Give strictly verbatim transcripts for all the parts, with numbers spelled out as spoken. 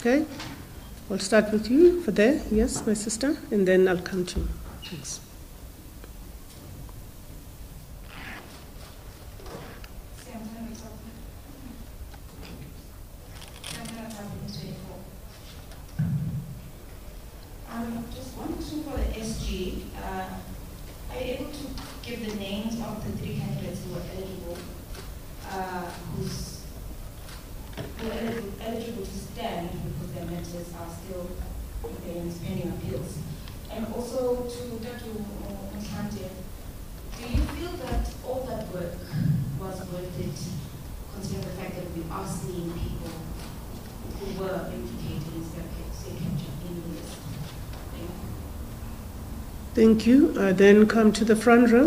Okay, I'll start with you for there. Yes, my sister, and then I'll come to you. Thanks. Thank you. I then come to the front row.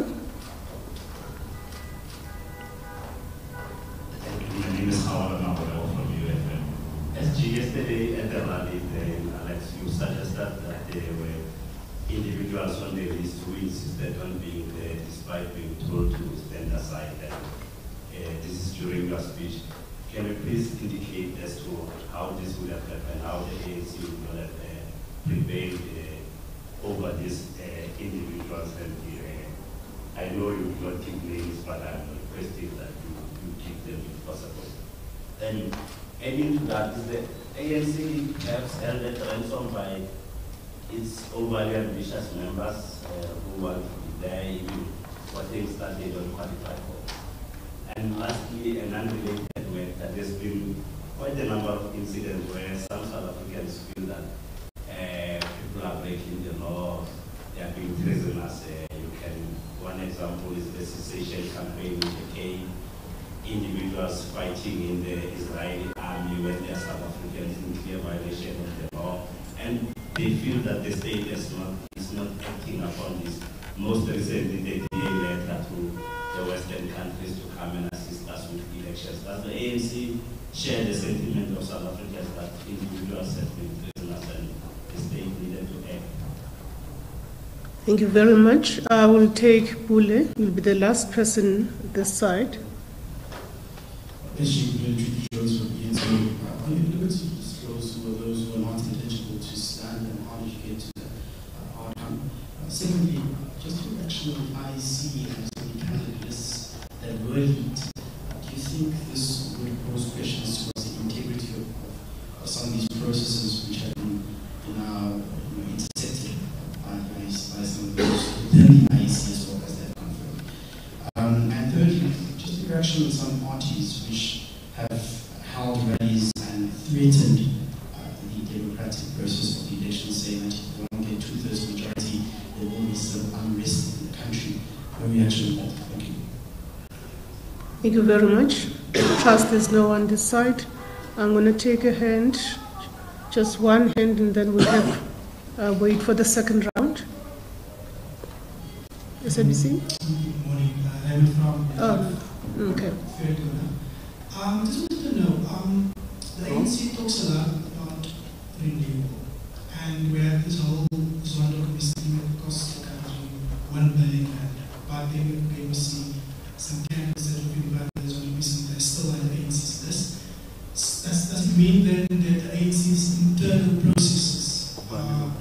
My name is Howard Mabodel from U F M. S G, yesterday at the rally, then Alex, you suggested that there were individuals on the list who insisted on being there despite being told to stand aside. And, uh, this is during your speech. Can you please indicate as to how this would have happened, how the A N C would have uh, prevailed uh, over this? Individuals and uh, I know you do not give names, but I'm requesting that you, you keep them if possible. And adding to that is the A N C has held at ransom by its overly ambitious members uh, who want to be there even for things that they don't qualify for. And lastly, an unrelated way that there's been quite a number of incidents where some South Africans feel that uh, people are breaking the law. They have been prisoners. Uh, you can, one example is the cessation campaign with the K, individuals fighting in the Israeli army when they are South Africans in clear violation of the law. And they feel that the state is not, is not acting upon this. Most recently, the D A letter to the Western countries to come and assist us with elections. Does the A N C share the sentiment of South Africans that individuals have been prisoners and the state needed to act? Thank you very much. I will take Bule, will be the last person this side. Bishop Trudy Jones from E N C. Are you able to disclose who are those who are not eligible to stand and how did you get to that uh, outcome? Uh, secondly, just in action on the I E C and some of the candidate lists that were leaked, uh, do you think this would pose questions towards the integrity of, of some of these processes which have been now intercepted? Within the I E C as well as that confirmed. Um, and thirdly, just a reaction on some parties which have held rallies and threatened uh, the democratic process of the election, saying that if they don't get two-thirds majority, there will be some unrest in the country. No reaction on that. Thank you. Thank you very much. Trust there's no one this side. I'm going to take a hand, just one hand, and then we'll have uh, wait for the second round. S A B C? Good morning. Uh, I'm from uh, oh, okay. Um, just wanted to know, um, the A N C talks a lot about renewable, and we have this whole Zondo Commission that costs the country one billion, and but then we will see some candidates that have been by the Zondo Commission that are still on the A N C's list. Does, does it mean then that the A N C's internal processes uh,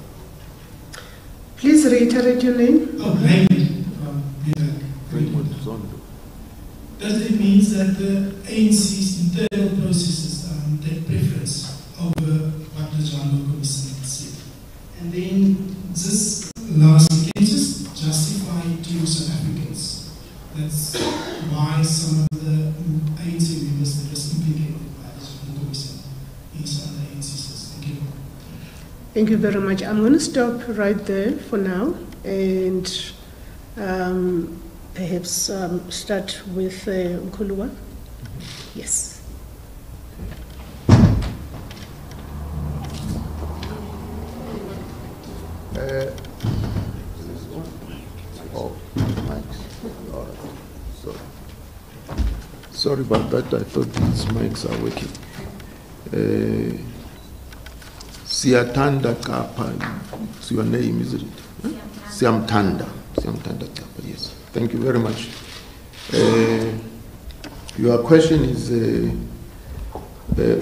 please reiterate your name. Oh, okay. Does it mean that the A N C's internal processes um, take preference over what the Zondo Commission said? And then, this last, can just justify to South Africans? That's why some of the A N C members that are implicated by the Zondo Commission is on the A N C's list. Thank you. Thank you very much. I'm going to stop right there for now and um, perhaps um, start with uh, Nkululwa. Yes. Uh, oh, mics. All right. So, sorry about that. I thought these mics are working. Uh, Siatanda Kapa. It's your name, isn't it? Huh? Siamtanda. Siamtanda Kapa. Yes. Thank you very much. Uh, your question is uh, uh,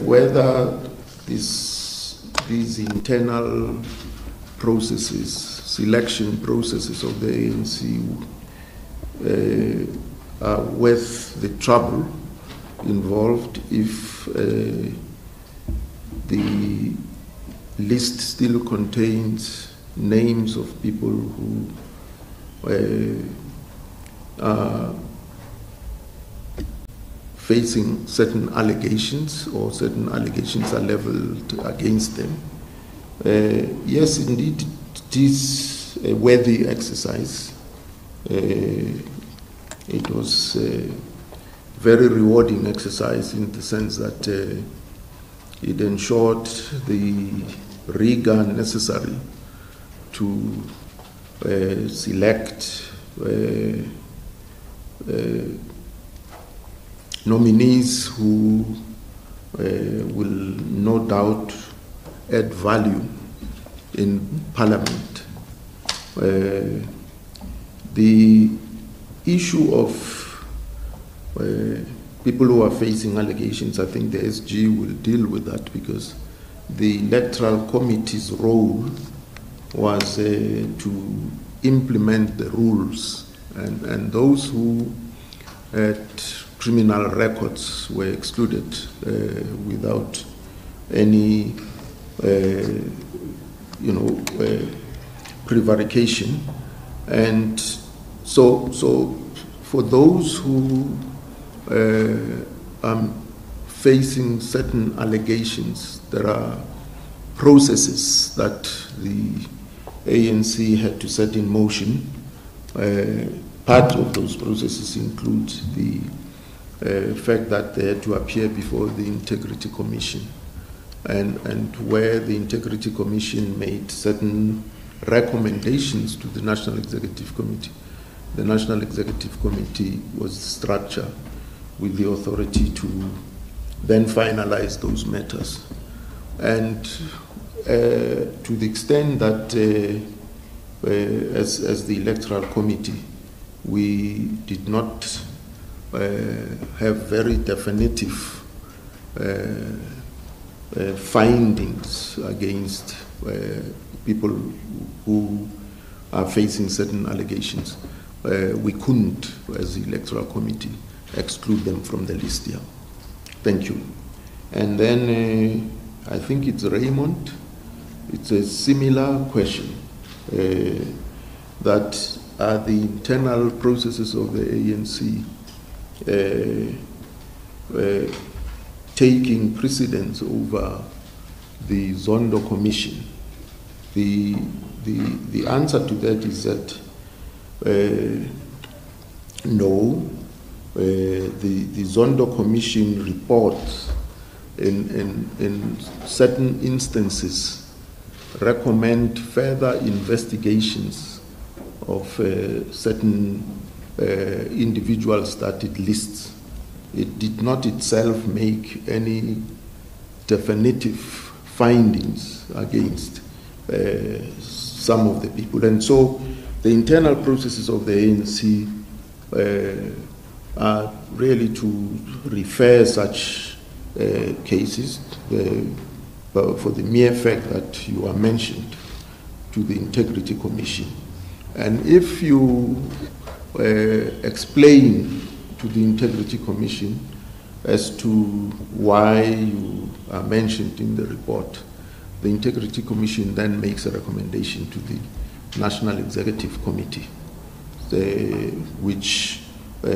whether this these internal processes, selection processes of the A N C uh, are worth the trouble involved if uh, the list still contains names of people who uh, are facing certain allegations or certain allegations are leveled against them. Uh, yes, indeed, it is a worthy exercise. Uh, it was a very rewarding exercise in the sense that uh, it ensured the rigor necessary to uh, select uh, uh, nominees who uh, will no doubt add value in Parliament. Uh, the issue of uh, people who are facing allegations, I think the S G will deal with that, because the Electoral Committee's role was uh, to implement the rules, and, and those who had criminal records were excluded uh, without any, uh, you know, uh, prevarication. And so, so for those who uh, are facing certain allegations, there are processes that the A N C had to set in motion. Uh, part of those processes includes the Uh, fact that they had to appear before the Integrity Commission, and, and where the Integrity Commission made certain recommendations to the National Executive Committee. The National Executive Committee was the structure with the authority to then finalize those matters. And uh, to the extent that, uh, uh, as, as the Electoral Committee, we did not Uh, have very definitive uh, uh, findings against uh, people who are facing certain allegations. Uh, we couldn't, as the Electoral Committee, exclude them from the list here. Thank you. And then uh, I think it's Raymond. It's a similar question uh, that are the internal processes of the A N C Uh, uh, taking precedence over the Zondo Commission. The, the, the answer to that is that uh, no, uh, the, the Zondo Commission reports in, in, in certain instances recommend further investigations of uh, certain Uh, individuals that it lists. It did not itself make any definitive findings against uh, some of the people. And so the internal processes of the A N C uh, are really to refer such uh, cases uh, for the mere fact that you are mentioned to the Integrity Commission. And if you Uh, explain to the Integrity Commission as to why you are mentioned in the report, the Integrity Commission then makes a recommendation to the National Executive Committee, the, which uh,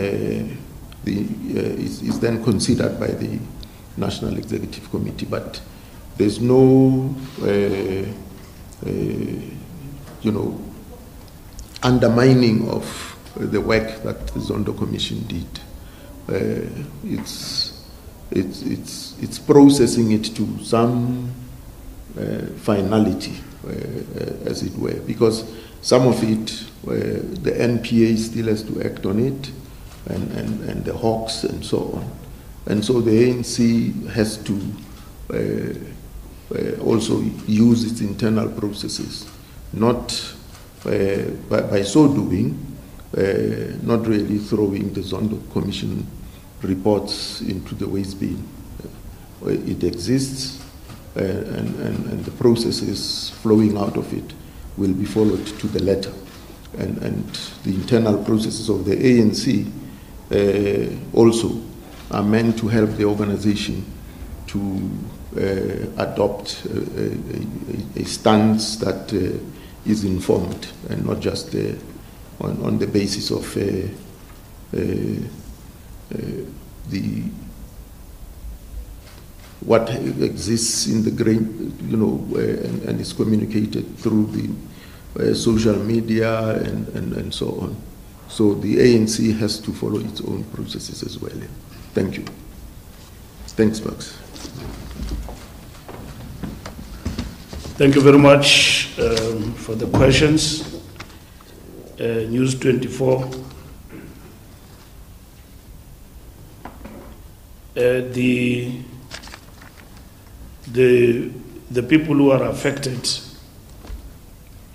the, uh, is, is then considered by the National Executive Committee. But there's no, uh, uh, you know, undermining of the work that the Zondo Commission did. Uh, it's, it's, it's, it's processing it to some uh, finality, uh, as it were, because some of it, uh, the N P A still has to act on it, and, and, and the Hawks and so on. And so the A N C has to uh, uh, also use its internal processes, not uh, by, by so doing, Uh, not really throwing the Zondo Commission reports into the waste bin. Uh, it exists, uh, and, and, and the processes flowing out of it will be followed to the letter. And, and the internal processes of the A N C uh, also are meant to help the organization to uh, adopt a, a, a stance that uh, is informed and not just uh, on, on the basis of uh, uh, uh, the what exists in the grain, you know, uh, and, and is communicated through the Uh, social media and, and, and so on. So the A N C has to follow its own processes as well. Yeah. Thank you. Thanks, Max. Thank you very much um, for the questions. Uh, News twenty-four. Uh, the, the, the people who are affected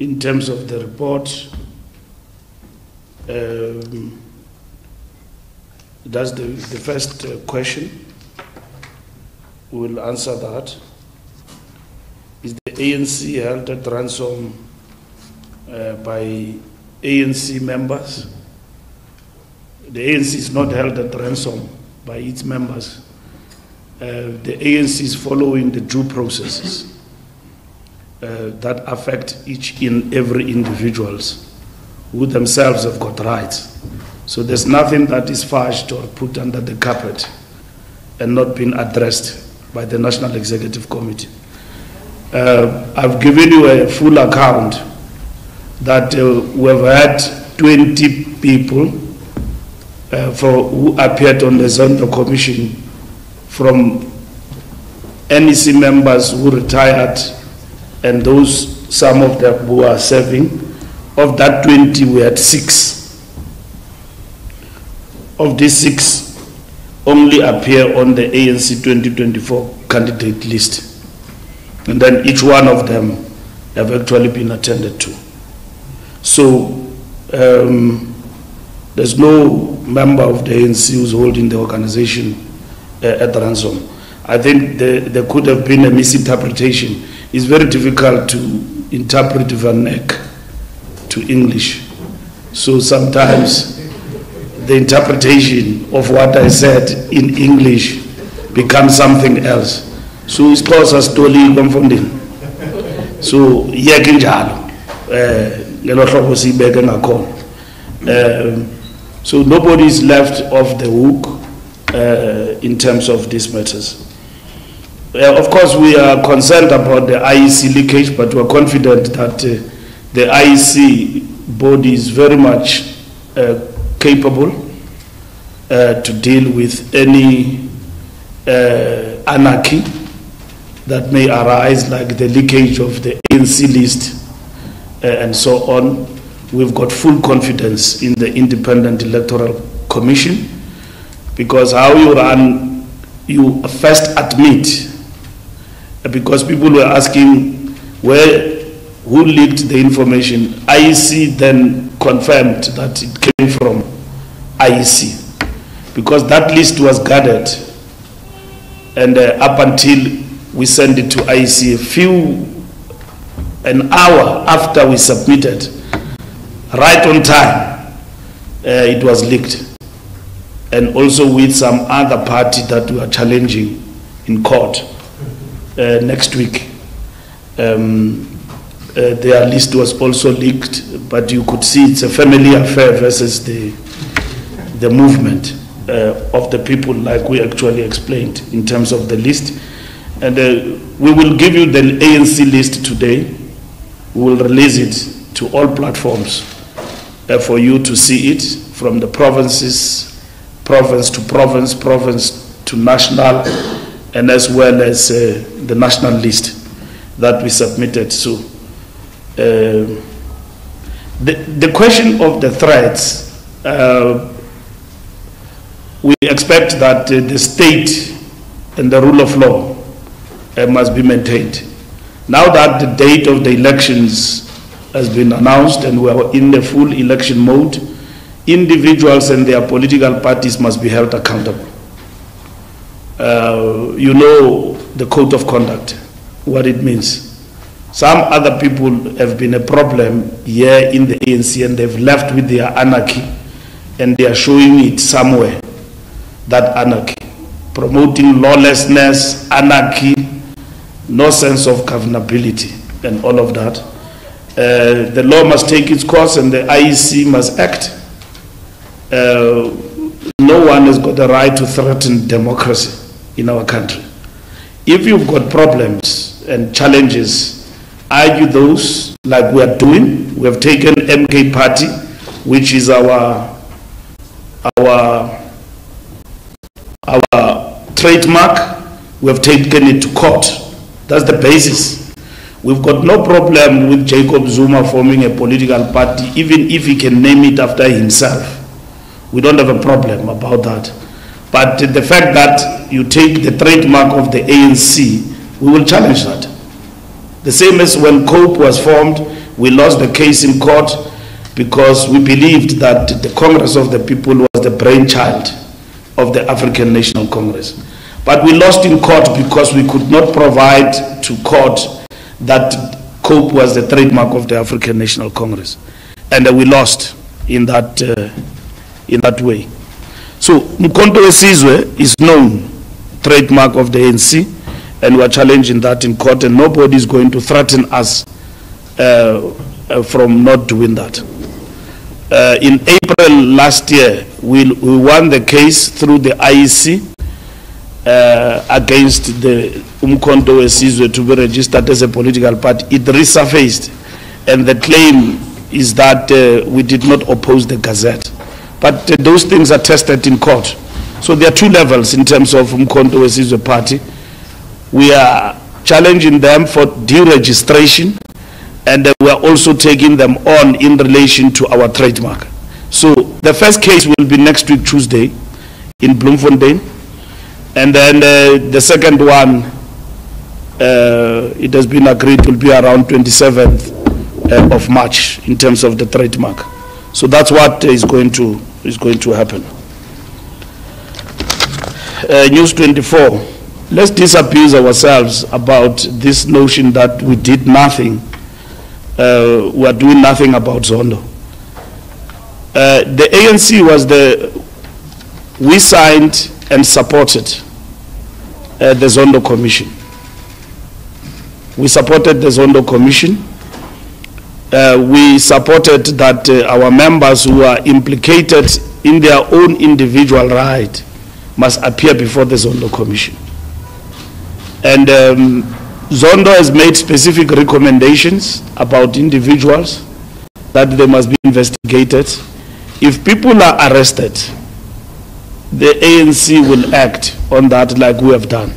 in terms of the report, um, that's the, the first question. We'll answer that. Is the A N C held at ransom uh, by A N C members? The A N C is not held at ransom by its members. Uh, the A N C is following the due processes Uh, that affect each and every individuals who themselves have got rights. So there's nothing that is fudged or put under the carpet and not been addressed by the National Executive Committee. Uh, I've given you a full account that uh, we've had twenty people uh, for, who appeared on the Zondo Commission from N E C members who retired and those, some of them who are serving. Of that twenty, we had six. Of these six, only appear on the A N C twenty twenty-four candidate list. And then each one of them have actually been attended to. So um, there's no member of the A N C who's holding the organization uh, at ransom. I think there, there could have been a misinterpretation. It's very difficult to interpret vernac to English. So sometimes the interpretation of what I said in English becomes something else. So it's caused us to leave confounding. So, um, so nobody is left off the hook uh, in terms of these matters. Uh, of course, we are concerned about the I E C leakage, but we are confident that uh, the I E C body is very much uh, capable uh, to deal with any uh, anarchy that may arise, like the leakage of the A N C list uh, and so on. We've got full confidence in the Independent Electoral Commission, because how you run, you first admit. Because people were asking where, who leaked the information. I E C then confirmed that it came from I E C, because that list was gathered, and uh, up until we sent it to I E C, a few, an hour after we submitted, right on time, uh, it was leaked, and also with some other party that we are challenging in court. Uh, next week, um, uh, their list was also leaked, but you could see it's a family affair versus the the movement uh, of the people, like we actually explained in terms of the list. And uh, we will give you the A N C list today. We will release it to all platforms uh, for you to see it from the provinces, province to province, province to national, and as well as uh, the national list that we submitted. So uh, the, the question of the threats, uh, we expect that uh, the state and the rule of law uh, must be maintained. Now that the date of the elections has been announced and we are in the full election mode, individuals and their political parties must be held accountable. Uh, you know the code of conduct what it means. Some other people have been a problem here in the A N C, and they've left with their anarchy, and they are showing it somewhere, that anarchy. Promoting lawlessness, anarchy, no sense of governability, and all of that. Uh, the law must take its course, and the I E C must act. Uh, no one has got the right to threaten democracy in our country. If you've got problems and challenges, argue those like we are doing. We have taken M K Party, which is our our our trademark. We have taken it to court. That's the basis. We've got no problem with Jacob Zuma forming a political party, even if he can name it after himself. We don't have a problem about that. But the fact that you take the trademark of the A N C, we will challenge that. The same as when COPE was formed, we lost the case in court because we believed that the Congress of the People was the brainchild of the African National Congress. But we lost in court because we could not provide to court that COPE was the trademark of the African National Congress. And we lost in that, uh, in that way. So Mkhonto we Sizwe is known trademark of the A N C. And we are challenging that in court, and nobody is going to threaten us uh, uh, from not doing that. Uh, in April last year, we, we won the case through the I E C uh, against the Mkhonto we Sizwe to be registered as a political party. It resurfaced, and the claim is that uh, we did not oppose the Gazette. But uh, those things are tested in court. So there are two levels in terms of Mkhonto we Sizwe party. We are challenging them for deregistration, and uh, we are also taking them on in relation to our trademark. So the first case will be next week Tuesday in Bloemfontein, and then uh, the second one, uh, it has been agreed, will be around twenty-seventh uh, of March in terms of the trademark. So that's what is going to is going to happen. Uh, News twenty-four. Let's disabuse ourselves about this notion that we did nothing, uh, we are doing nothing about Zondo. Uh, the A N C was the, we signed and supported uh, the Zondo Commission. We supported the Zondo Commission. Uh, we supported that uh, our members who are implicated in their own individual right must appear before the Zondo Commission. And um, Zondo has made specific recommendations about individuals that they must be investigated. If people are arrested, the A N C will act on that like we have done.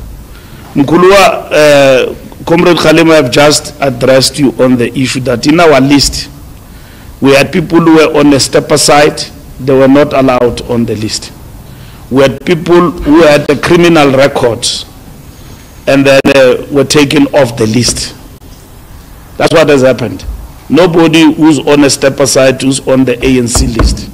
Mkhulwa, uh, Comrade Khalema, have just addressed you on the issue that in our list, we had people who were on the step aside, they were not allowed on the list. We had people who had a criminal record, and then uh, were taken off the list. That's what has happened. Nobody who's on a step aside, who's on the A N C list.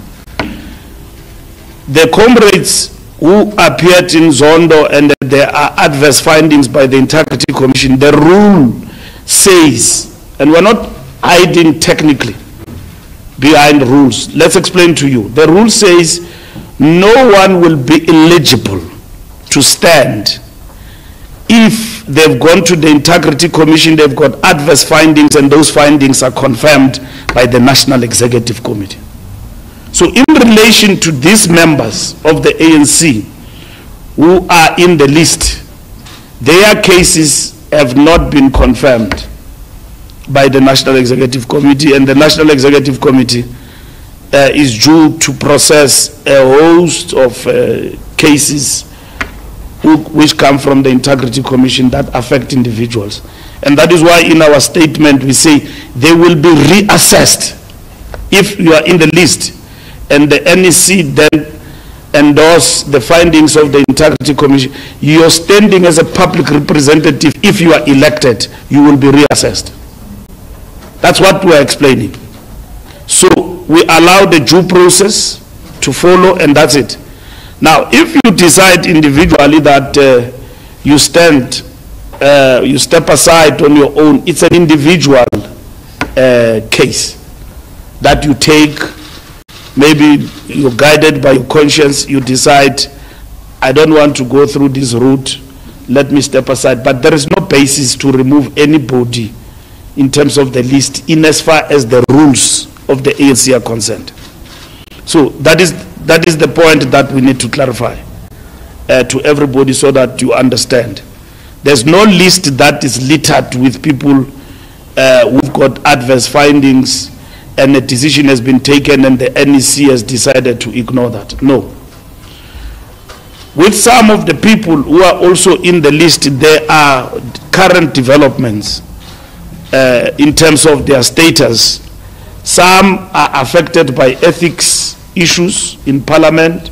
The comrades who appeared in Zondo, and uh, there are adverse findings by the Integrity Commission, the rule says, and we're not hiding technically behind rules. Let's explain to you. The rule says no one will be eligible to stand if they've gone to the Integrity Commission, they've got adverse findings, and those findings are confirmed by the National Executive Committee. So in relation to these members of the A N C who are in the list, their cases have not been confirmed by the National Executive Committee, and the National Executive Committee uh, is due to process a host of uh, cases which come from the Integrity Commission that affect individuals. And that is why in our statement we say they will be reassessed if you are in the list, and the N E C then endorse the findings of the Integrity Commission. Your standing as a public representative, if you are elected, you will be reassessed. That's what we are explaining. So we allow the due process to follow, and that's it. Now, if you decide individually that uh, you stand uh, you step aside on your own. It's an individual uh, case that you take. Maybe you're guided by your conscience. You decide, I don't want to go through this route. Let me step aside. But there is no basis to remove anybody in terms of the list, in as far as the rules of the A L C are concerned. So that is that is the point that we need to clarify uh, to everybody, so that you understand. There's no list that is littered with people uh, who've got adverse findings, and a decision has been taken, and the N E C has decided to ignore that. No. With some of the people who are also in the list, there are current developments uh, in terms of their status. Some are affected by ethics issues in Parliament,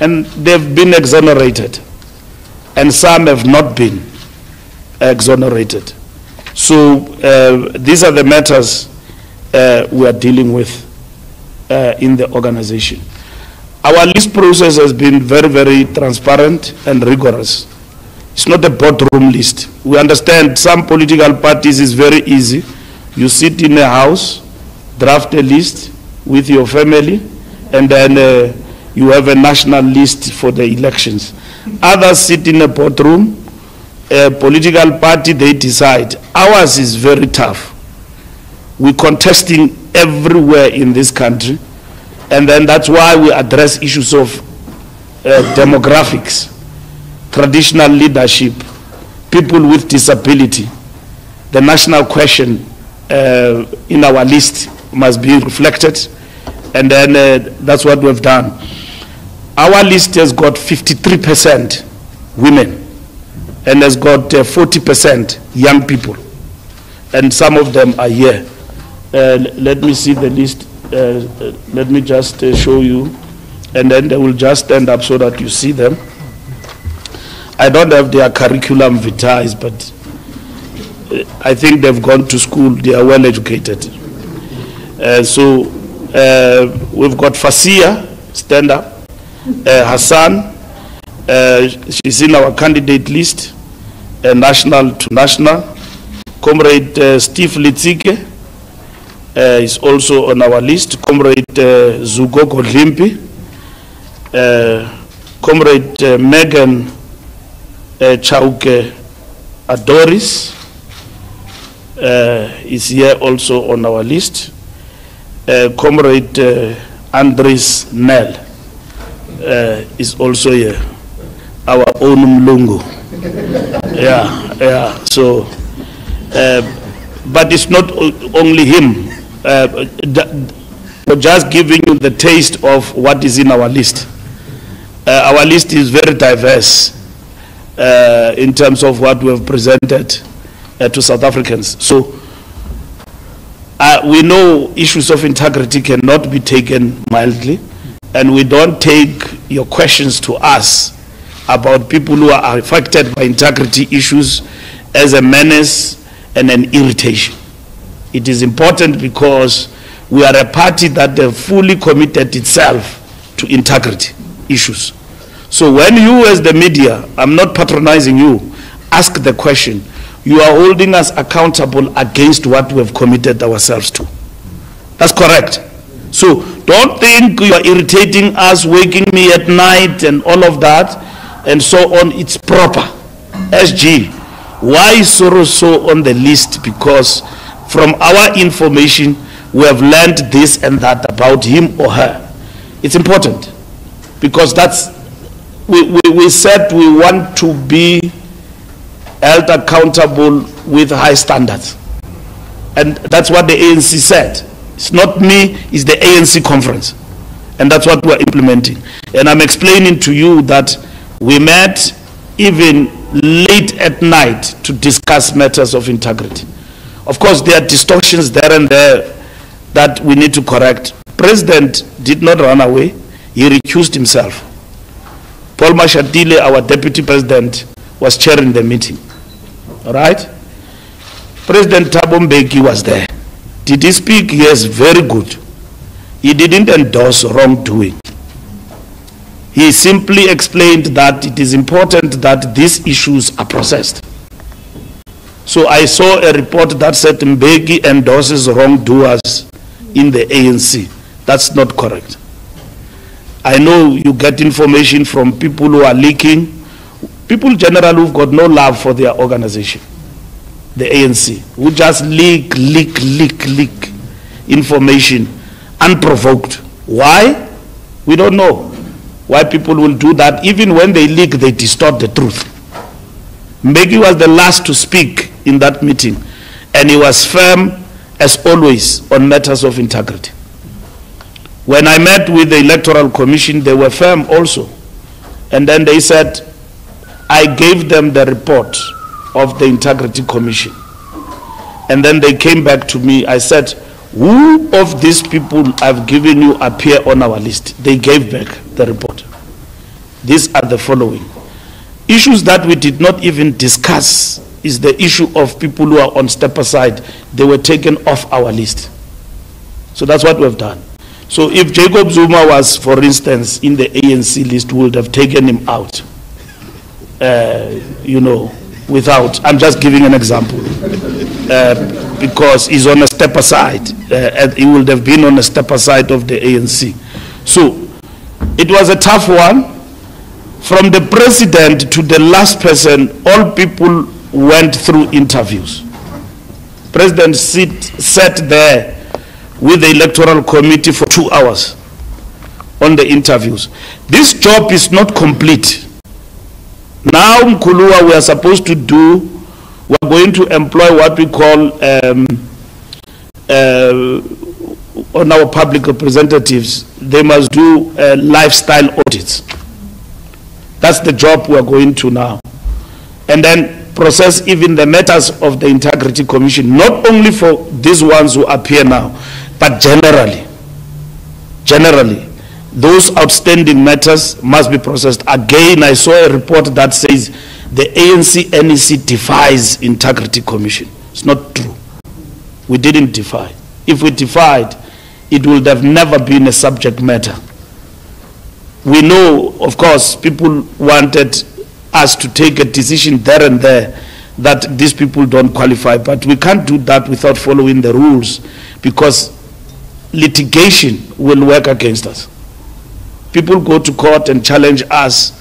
and they've been exonerated. And some have not been exonerated. So uh, these are the matters uh, we are dealing with uh, in the organization. Our list process has been very, very transparent and rigorous. It's not a boardroom list. We understand some political parties is very easy. You sit in a house, draft a list with your family, and then uh, you have a national list for the elections. Others sit in a boardroom, a political party, they decide. Ours is very tough. We're contesting everywhere in this country. And then that's why we address issues of uh, demographics, traditional leadership, people with disability. The national question uh, in our list must be reflected. And then uh, that's what we've done. Our list has got fifty-three percent women and has got forty percent uh, young people. And some of them are here. Uh, let me see the list. Uh, uh, let me just uh, show you, and then they will just stand up so that you see them. I don't have their curriculum vitae, but uh, I think they've gone to school. They are well educated. Uh, so uh, we've got Fasia, stand up. Uh, Hassan, uh, she's in our candidate list, uh, national to national. Comrade uh, Steve Litsike. Uh, is also on our list. Comrade uh, Zugo Godlimpi, uh, Comrade uh, Megan uh, Chauke Adoris uh, is here also on our list. Uh, Comrade uh, Andres Nell uh, is also here. Our own Mlungu. yeah, yeah. So, uh, but it's not only him. Uh, just giving you the taste of what is in our list. Uh, our list is very diverse uh, in terms of what we have presented uh, to South Africans. So uh, we know issues of integrity cannot be taken mildly, and we don't take your questions to us about people who are affected by integrity issues as a menace and an irritation. It is important because we are a party that has fully committed itself to integrity issues. So when you as the media, I'm not patronizing you, ask the question, you are holding us accountable against what we have committed ourselves to. That's correct. So don't think you are irritating us, waking me at night and all of that and so on. It's proper. S G, why is Soros so on the list? Because from our information, we have learned this and that about him or her. It's important because that's, we, we, we said we want to be held accountable with high standards. And that's what the A N C said. It's not me, it's the A N C conference. And that's what we're implementing. And I'm explaining to you that we met even late at night to discuss matters of integrity. Of course, there are distortions there and there that we need to correct. President did not run away. He recused himself. Paul Mashatile, our deputy president, was chairing the meeting. All right? President Thabo Mbeki was there. Did he speak? Yes, very good. He didn't endorse wrongdoing. He simply explained that it is important that these issues are processed. So I saw a report that said Mbeki endorses wrongdoers in the A N C. That's not correct. I know you get information from people who are leaking, people generally who've got no love for their organization, the A N C, who just leak, leak, leak, leak information unprovoked. Why? We don't know why people will do that. Even when they leak, they distort the truth. Mbeki was the last to speak in that meeting, and he was firm as always on matters of integrity. When I met with the Electoral Commission, they were firm also. And then they said, I gave them the report of the Integrity Commission. And then they came back to me. I said, who of these people I've given you appear on our list? They gave back the report. These are the following. Issues that we did not even discuss is the issue of people who are on step aside. They were taken off our list. So that's what we've done. So if Jacob Zuma was, for instance, in the A N C list, we would have taken him out, uh, you know, without, I'm just giving an example, uh, because he's on a step aside, uh, and he would have been on a step aside of the A N C. So it was a tough one. From the president to the last person, all people went through interviews. President sit, sat there with the Electoral Committee for two hours on the interviews. This job is not complete. Now, Mkulua, we are supposed to do, we're going to employ what we call um, uh, on our public representatives, they must do uh, lifestyle audits. That's the job we're going to now. And then process even the matters of the Integrity Commission, not only for these ones who appear now, but generally, generally, those outstanding matters must be processed. Again, I saw a report that says the A N C N E C defies Integrity Commission. It's not true. We didn't defy. If we defied, it would have never been a subject matter. We know, of course, people wanted us to take a decision there and there that these people don't qualify, but we can't do that without following the rules, because litigation will work against us. People go to court and challenge us,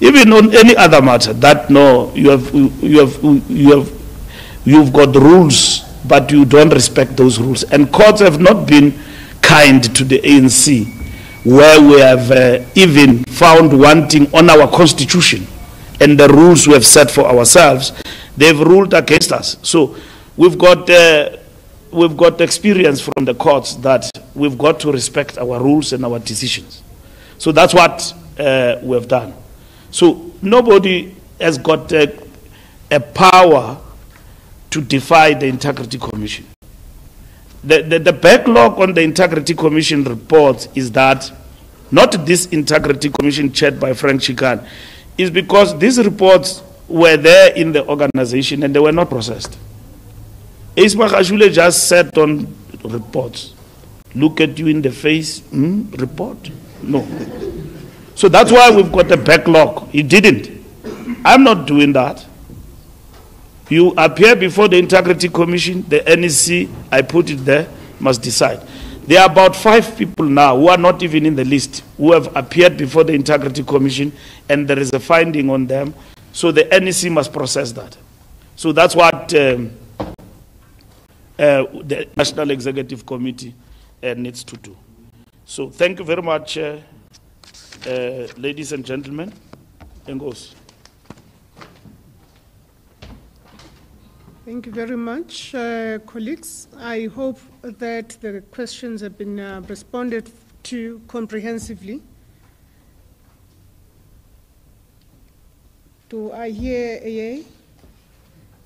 even on any other matter, that no, you have, you have, you have, you've got rules, but you don't respect those rules. And courts have not been kind to the A N C, where we have uh, even found wanting on our constitution and the rules we have set for ourselves. They've ruled against us. So we've got, uh, we've got experience from the courts that we've got to respect our rules and our decisions. So that's what uh, we have done. So nobody has got uh, a power to defy the Integrity Commission. The, the, the backlog on the Integrity Commission report is that, not this Integrity Commission chaired by Frank Chikane, is because these reports were there in the organization and they were not processed. Ismail Hashule just sat on reports. Look at you in the face, hmm? Report? No. So that's why we've got a backlog. He didn't. I'm not doing that. You appear before the Integrity Commission, the N E C, I put it there, must decide. There are about five people now who are not even in the list, who have appeared before the Integrity Commission, and there is a finding on them, so the N E C must process that. So that's what um, uh, the National Executive Committee uh, needs to do. So thank you very much, uh, uh, ladies and gentlemen. Ngos. Thank you very much, uh, colleagues. I hope that the questions have been uh, responded to comprehensively. Do I hear a yay?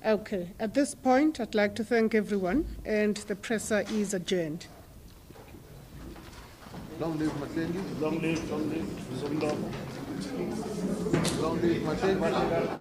Okay. At this point, I'd like to thank everyone, and the presser is adjourned. Long live Matsendi. Long live, long live, long live. Long live Matsendi.